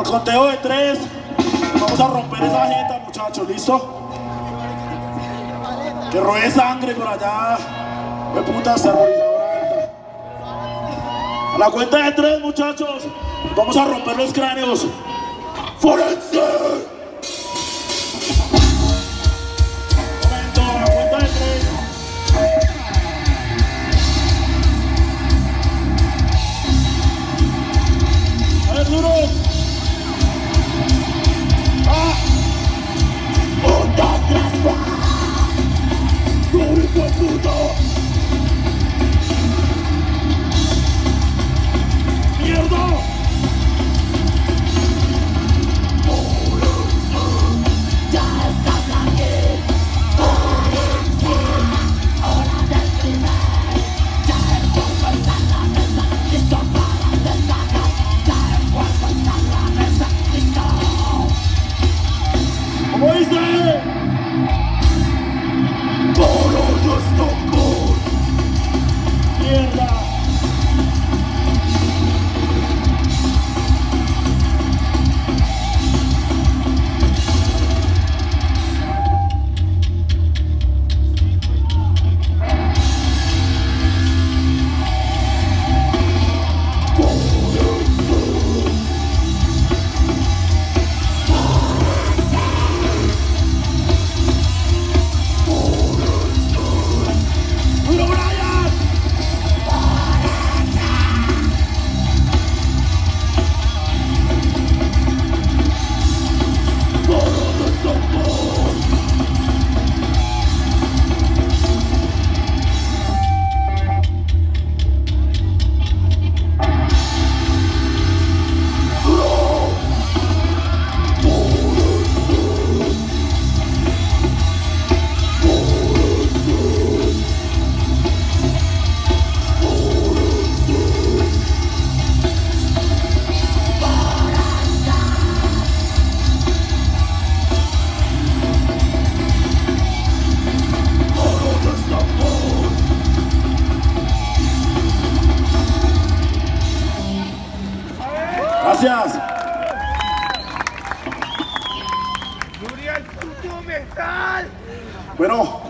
Al conteo de 3, vamos a romper esa jeta, muchachos, ¿listo? Que roe sangre por allá. Fue puta saborizadora alta. A la cuenta de 3, muchachos, vamos a romper los cráneos. ¡Forense! Momento, a la cuenta de 3. A ver, duro. ¡Ah! ¡Un, dos, tres, cuatro! ¡No, hijo de puta! ¡Mierda! Gracias. Bueno.